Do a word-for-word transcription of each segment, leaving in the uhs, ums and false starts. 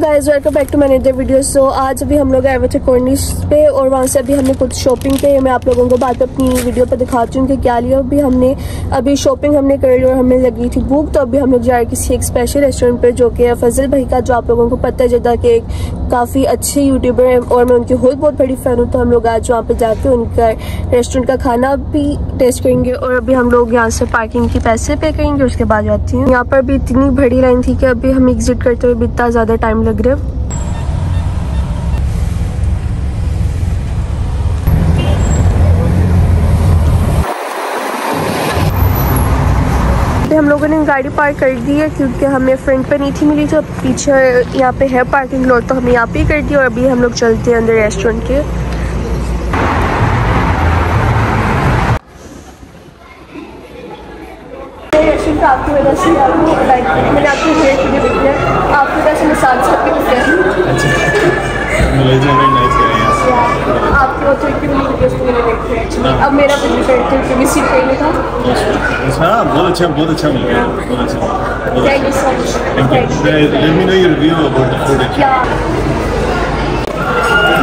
Guys welcome back to my other video. So आज अभी हम लोग आए हुए थे कॉर्निश पे और वहाँ से अभी हमने कुछ शॉपिंग पे, मैं आप लोगों को बाद में अपनी वीडियो पे दिखाती हूँ कि क्या लिया। अभी हमने अभी शॉपिंग हमने कर ली और हमें लगी थी भूख, तो अभी हम लोग जा रहे किसी एक स्पेशल रेस्टोरेंट पर जो कि फजल भाई का, जो आप लोगों को पता है जद्दा के एक काफ़ी अच्छे यूट्यूबर हैं और मैं उनकी खुद बहुत बड़ी फ़ैन हूँ। तो हम लोग आज वहाँ पर जाके उनका रेस्टोरेंट का खाना भी टेस्ट करेंगे और अभी हम लोग यहाँ से पार्किंग के पैसे पे करेंगे, उसके बाद जाती हूँ। यहाँ पर भी इतनी बड़ी लाइन थी कि अभी हम एग्जिट करते हुए भी इतना ज़्यादा टाइम लग रहा है। हम लोगों ने गाड़ी पार्क कर दी है क्योंकि हमें फ्रंट पे नहीं थी मिली, तो पीछे यहाँ पे है पार्किंग लॉट, तो हमें यहाँ पे कर दी और अभी हम लोग चलते हैं अंदर रेस्टोरेंट के। आपकी वजह से मैंने आपकी रेट भी देखी है, आपकी वजह से मैं सात सौ आपको। अब मेरा भी था बहुत अच्छा, बहुत अच्छा मिल गया। Thank you so much.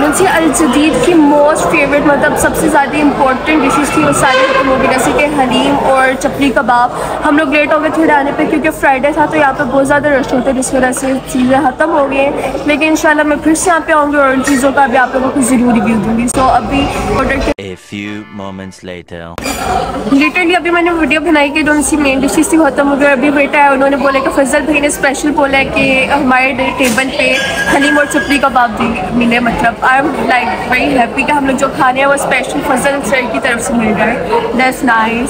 मुझे अल जदीद की मोस्ट फेवरेट, मतलब सबसे ज़्यादा इंपॉर्टेंट डिशेस थी वो सारी मूवी, जैसे कि हलीम और चपली कबाब। हम लोग लेट हो गए थोड़े आने पे क्योंकि फ्राइडे था, तो यहाँ पे बहुत ज़्यादा रश होता है जिस वजह से चीज़ें ख़त्म हो गई हैं। लेकिन इंशाल्लाह मैं फिर से यहाँ पे आऊँगी और उन चीज़ों का भी आप लोगों को ज़रूर रिव्यू दूँगी। सो अभी ऑर्डर लिटरली अभी मैंने वीडियो बनाई कि जो उनकी मेन डिशेस थी ख़त्म हो गई। अभी बेटा है, उन्होंने बोला कि फजल भाई ने स्पेशल बोला है कि हमारे टेबल पर हलीम और चपली कबाब मिले। मतलब I am like very happy कि हम लोग जो खाने हैं वो स्पेशल फजल शरीफ की तरफ से मिल रहा है। That's nice.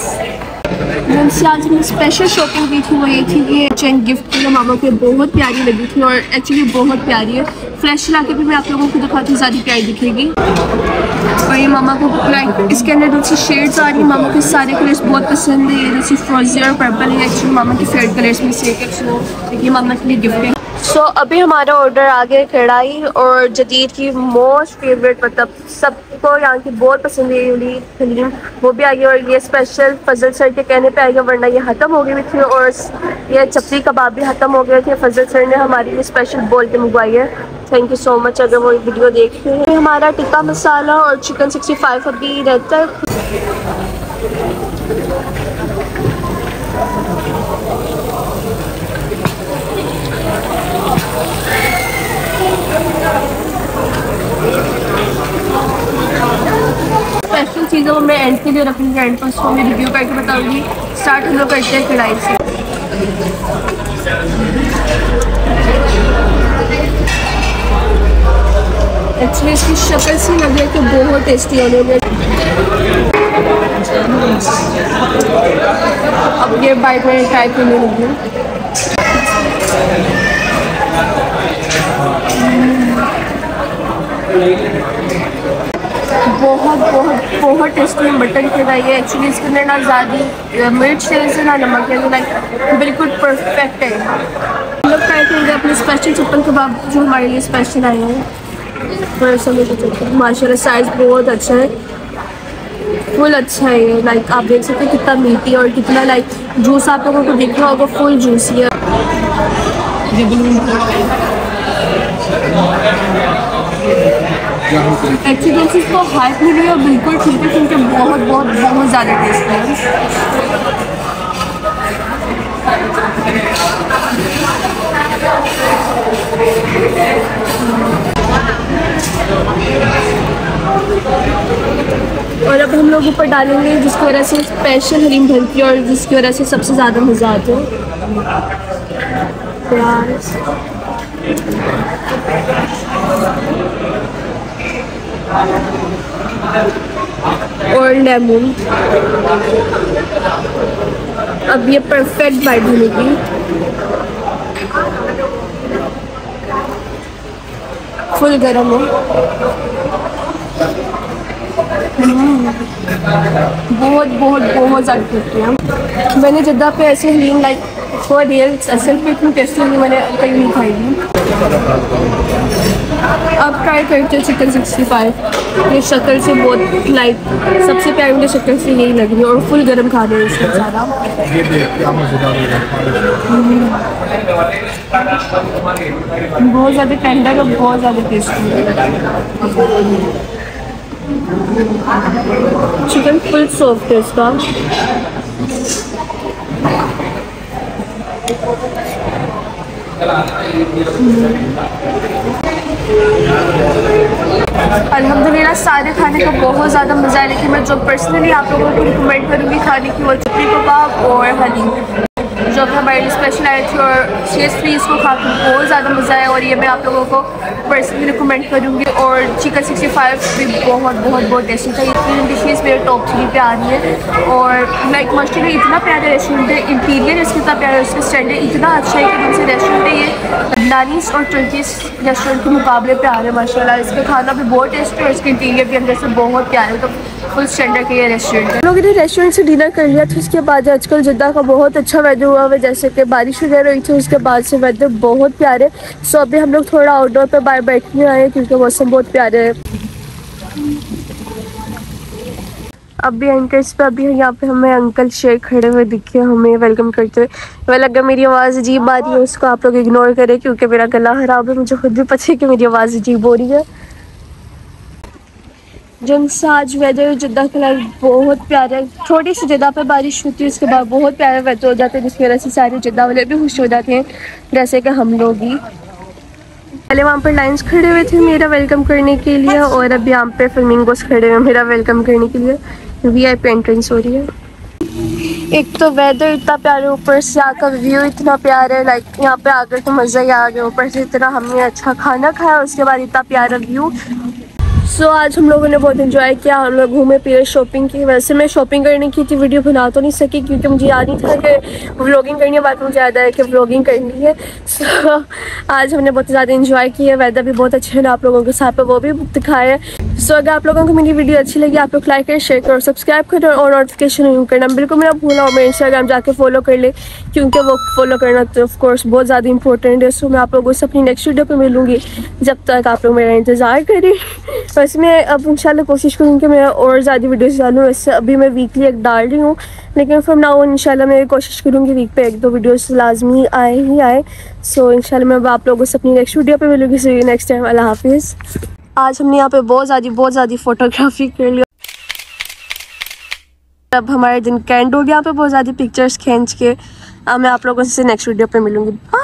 मुझसे आज मैंने स्पेशल शॉपिंग की थी, वो ये थी कि चैन गिफ्ट मेरे मामा को बहुत प्यारी लगी थी और एक्चुअली बहुत प्यारी है। फ्रेश ला के भी मैं आप लोगों को दिखाती हूँ, ज़्यादा प्यारी दिखेगी। और ये मामा को लाइक इसके अंदर दूसरी शेड्स आ रही है, मामा को सारे कलर्स बहुत पसंद है। ये जैसे फ्रोजी और पर्पल है, एक्चुअली मामा के फेवरेट कलर्स में से एक, ये मामा के लिए गिफ्ट है। सो so, अभी हमारा ऑर्डर आ गया कढ़ाई और जदीद की मोस्ट फेवरेट, मतलब सबको यहाँ की बहुत पसंद है वाली हलीम, वो भी आ गई और ये स्पेशल फजल सर के कहने पे आ गया, वरना ये ख़त्म हो गई भी थी। और ये चपली कबाब भी ख़त्म हो गए थे, फजल सर ने हमारे लिए स्पेशल बोल के मंगवाई है। थैंक यू सो मच अगर वो वीडियो देखते हैं। हमारा टिक्का मसाला और चिकन सिक्सटी फाइव अभी रहता है। स्पेशल चीज़ें वो मैं एंड के लिए रखूँगी, एंड पर उसको मैं रिव्यू करके बताऊँगी। स्टार्ट हम लोग करते हैं कढ़ाई से। एक्चुअली इसकी शक्ल से लग रहा है कि बहुत टेस्टी होने में। अब ये बाइट में ट्राई करने लगी हूँ। बहुत बहुत बहुत टेस्टी मटन कढ़ाई है। एक्चुअली इसके अंदर ना ज़्यादा मिर्च से ना नमक है, लाइक बिल्कुल परफेक्ट है। हम लोग ट्राई करेंगे अपने स्पेशल चिकन कबाब जो हमारे लिए स्पेशल आए हैं। माशाल्लाह साइज बहुत अच्छा है, फुल अच्छा है, लाइक आप देख सकते हैं कितना मीठी और कितना लाइक जूस आप लोगों को दिख रहा होगा, फुल जूसी है। एक्चुअली इसको हाइप मिली है, बिल्कुल छिलके छिलके बहुत बहुत बहुत ज़्यादा टेस्ट है। और अब हम लोग ऊपर डालेंगे जिसकी वजह से स्पेशल हलीम बनती है और जिसकी वजह से सबसे ज़्यादा मज़ा आता है प्याज और लेमन। अब ये परफेक्ट बाइट बनेगी। फुल गरम है, बहुत बहुत बहुत ज़्यादा टेस्टी है। मैंने जद्दा पे ऐसे हलीम लाइक फॉर रियल असल पे इतनी टेस्टी नहीं मैंने कहीं नहीं खाई थी। आप ट्राई करते हो चिकन सिक्सटी फाइव। ये शक्ल से बहुत लाइक सबसे प्यारी मुझे शक्ल से यही लगी है और फुल गर्म खा रहे इसमें ज़्यादा। बहुत ज़्यादा टेंडर और बहुत ज़्यादा टेस्टी चिकन, फुल सॉफ्ट है इसका। अल्हम्दुलिल्लाह सारे खाने का बहुत ज़्यादा मज़ा है, लेकिन मैं जो पर्सनली आप लोगों को रिकमेंड करूँगी खाने की वो चिकन कबाब और हलीम, जो हमारे लिए स्पेशल आए थे और चीज़ फ्री। इसको खा के बहुत ज़्यादा मज़ा है और ये मैं आप लोगों को पर्सनली रिकमेंड करूँगी। और चिकन सिक्सटी फाइव भी बहुत बहुत बहुत टेस्टी था। ये तीन डिशेज़ मेरे टॉप थ्री पे आ रही है। और लाइक मस्टर्ड में इतना प्यारा रेस्टोरेंट है, इंटीरियर इसके इतना प्यारा, उसका स्टैंडर्ड इतना अच्छा है कि उनसे रेस्टोरेंट है ये नानीस और टर्किश रेस्टोरेंट के मुकाबले पे आ रहे हैं माशाल्लाह। इसका खाना भी बहुत टेस्टी और इसके इंटीरियर के अंदर से बहुत प्यारा है, तो फुल स्टैंडर्ड के ये रेस्टोरेंट है। लोगों ने रेस्टोरेंट से डिनर कर लिया था। उसके बाद आजकल जद्दा का बहुत अच्छा वेदर हुआ है, जैसे कि बारिश वगैरह हुई थी, उसके बाद से वेदर बहुत प्यारे है। सो अभी हम लोग थोड़ा आउटडोर पर बाहर बैठने आए हैं क्योंकि मौसम बहुत प्यारा है। अभी एंट्रेंस पे अभी यहाँ पे हमें अंकल शेर खड़े हुए दिखे हमें वेलकम करते हुए। वह लगा मेरी आवाज़ अजीब आ रही है, उसको आप लोग इग्नोर करें क्योंकि मेरा गला ख़राब है। मुझे खुद भी पता है कि मेरी आवाज़ अजीब हो रही है। जमसा आज वेदर जद्दा का लाइक बहुत प्यारा है। छोटी सी जगह पे बारिश होती है, उसके बाद बहुत प्यारा वेदर हो जाता है, जिसकी वजह से सारे जद्दा वाले भी खुश हो जाते हैं जैसे कि हम लोग ही। पहले वहाँ पर लाइंस खड़े हुए थे मेरा वेलकम करने के लिए और अब यहाँ पे फ्लेमिंगोस खड़े हुए मेरा वेलकम करने के लिए। वी आई पी एंट्रेंस हो रही है। एक तो वेदर इतना प्यारा, ऊपर से आकर व्यू इतना प्यारा है, लाइक यहाँ पे आकर तो मज़ा ही आ गया। ऊपर से इतना हमने अच्छा खाना खाया, उसके बाद इतना प्यारा व्यू। सो so, आज हम लोगों ने बहुत इन्जॉय किया। हम लोग घूमे फिरे, शॉपिंग की। वैसे मैं शॉपिंग करने की थी, वीडियो बना तो नहीं सकी क्योंकि मुझे याद नहीं था कि व्लॉगिंग करनी है। बात मुझे याद आया कि व्लॉगिंग करनी है। सो so, आज हमने बहुत ज़्यादा इन्जॉय किया। वेदर भी बहुत अच्छा है, आप लोगों के साथ पे वो भी दिखाया है। so, सो अगर आप लोगों को मेरी वीडियो अच्छी लगी आप लोग लाइक करें, शेयर करें और सब्सक्राइब करें और नोटिफिकेशन करना बिल्कुल मेरा भूला। और मेरे इंस्टाग्राम जाके फॉलो कर ले क्योंकि वो फॉलो करना तो ऑफकोर्स बहुत ज़्यादा इंपॉर्टेंट है। सो मैं आप लोगों से अपनी नेक्स्ट वीडियो पर मिलूँगी, जब तक आप लोग मेरा इंतज़ार करें। वैसे मैं अब इंशाल्लाह कोशिश करूँगी कि मैं और ज़्यादा वीडियोस डालूँ। वैसे अभी मैं वीकली एक डाल रही हूँ, लेकिन फ्रॉम नाउ इंशाल्लाह मैं कोशिश करूँगी वीक पे एक दो वीडियोस लाजमी आए ही आए। सो इंशाल्लाह मैं आप लोगों से अपनी नेक्स्ट वीडियो पे मिलूँगी। सो नेक्स्ट टाइम अल्लाह हाफिज़। आज हमने यहाँ पे बहुत ज़्यादा बहुत ज़्यादा फ़ोटोग्राफी कर लिया। अब हमारे दिन कैंड हो गया, यहाँ पे बहुत ज़्यादा पिक्चर्स खींच के। मैं आप लोगों से नेक्स्ट वीडियो पर मिलूँगी।